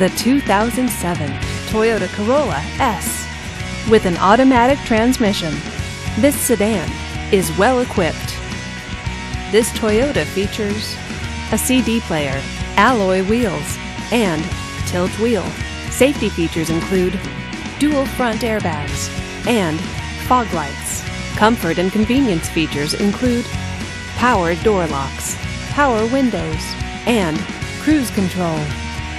The 2007 Toyota Corolla S. With an automatic transmission, this sedan is well equipped. This Toyota features a CD player, alloy wheels, and tilt wheel. Safety features include dual front airbags and fog lights. Comfort and convenience features include power door locks, power windows, and cruise control.